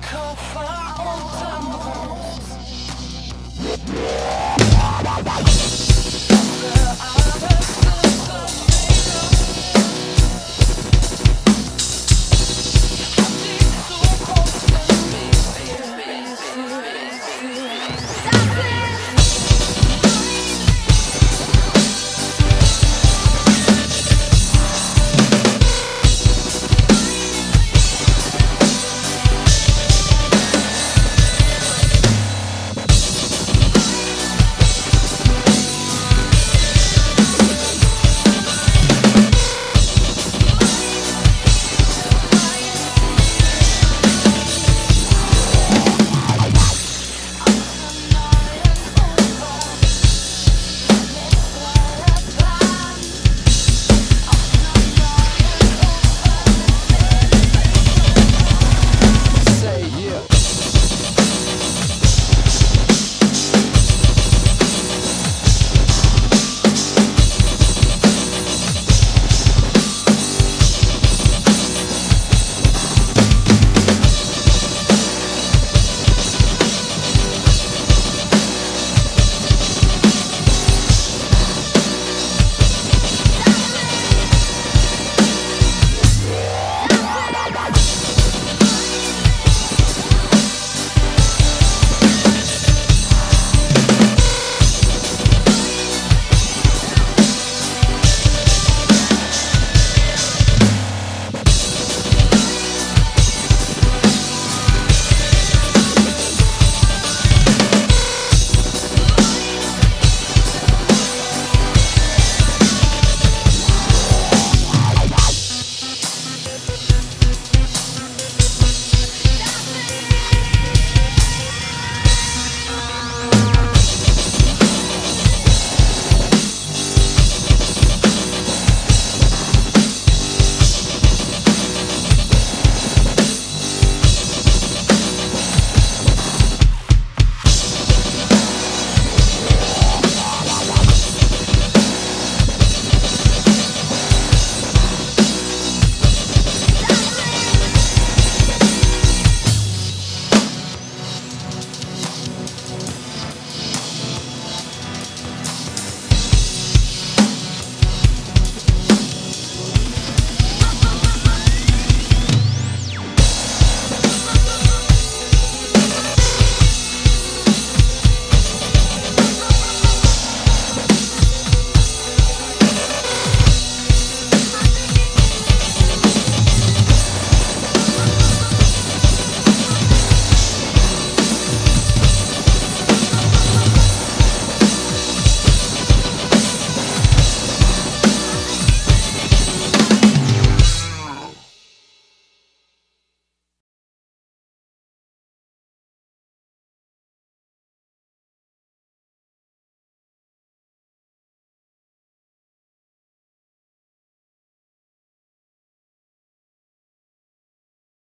Take off our old time clothes.